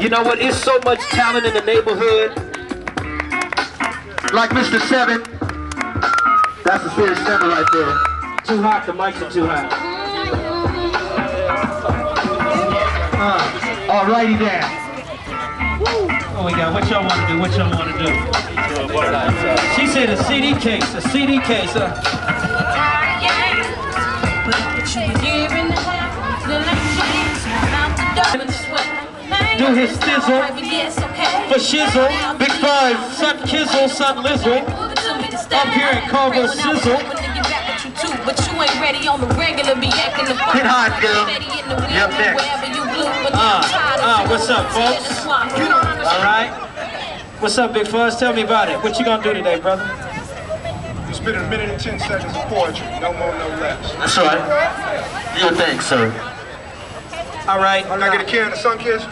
You know what? It's so much talent in the neighborhood. Like Mr. Seven. That's a serious seven right there. Too hot, the mics are too hot. Alrighty then. Oh, we got what y'all want to do, what y'all want to do. She said a CD case, a CD case. Do his thizzle for shizzle, big five, sun kizzle, sun lizzle. Up here at Culver Sizzle. Get hot, girl. Yep, next. What's up, folks? All right. What's up, Big Fuzz? Tell me about it. What you gonna do today, brother? It's been a minute and 10 seconds of poetry. No more, no less. That's right. Your thanks, sir. All right. Can I get a can of Sunkist?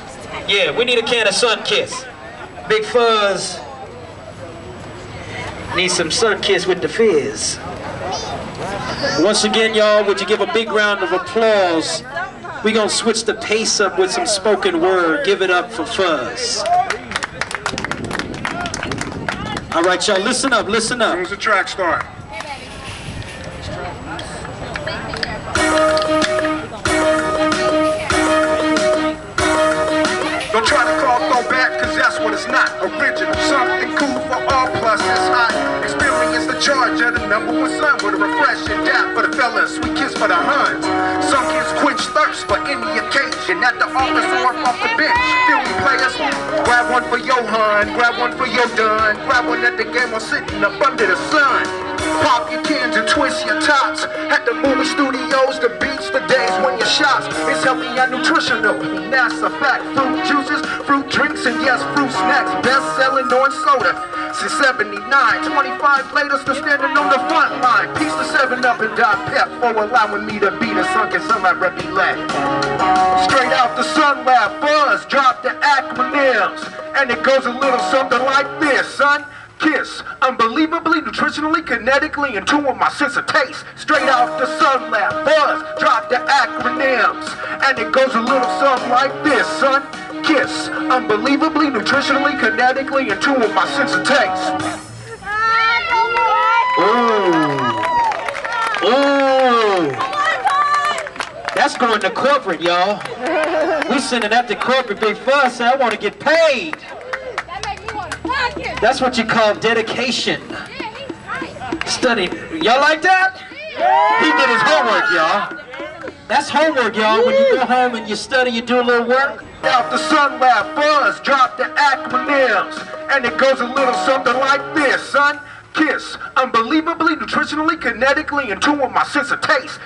Yeah, we need a can of Sunkist. Big Fuzz needs some Sunkist with the fizz. Once again, y'all, would you give a big round of applause? We're going to switch the pace up with some spoken word. Give it up for Fuzz. All right, y'all, listen up, listen up. As soon as the track starts. Don't try to call throwback, cause that's what it's not. Original, something cool for all, plus it's hot. Experience the charge of the #1 sun with a refreshing dap for the fellas, sweet kiss for the huns. Some kids quench thirst for any occasion, at the office or off the bench. Feel me, players? Grab one for your hun, grab one for your dun, grab one at the game or sitting up under the sun. Pop your cans and twist your tops. At the movie studios, the beach, the days when your shops. It's healthy and nutritional, that's a fact. Fruit juices, fruit drinks, and yes, fruit snacks. Best selling on soda since '79. 25 later, still standing on the front line. Peace to 7-Up and Dot Pep for allowing me to be the Sunkist Sun-Lab representative. Straight out the Sun-Lab, Fuzz drop the acronyms, and it goes a little something like this, son. Kiss, unbelievably, nutritionally, kinetically, in tune with my sense of taste. Straight out the Sun-Lab, Fuzz drop the acronyms, and it goes a little something like this, son. Kiss, unbelievably, nutritionally, kinetically, in tune with my sense of taste. Ooh, ooh, that's going to corporate, y'all. We're sending that to corporate. Big Fuzz said, I want to get paid. That's what you call dedication. Study. Y'all like that? He did his homework, y'all. That's homework, y'all. When you go home and you study, you do a little work. Out the Sun-Lab, Fuzz drop the acronyms, and it goes a little something like this, son. Kiss, unbelievably, nutritionally, kinetically, in tune with my sense of taste.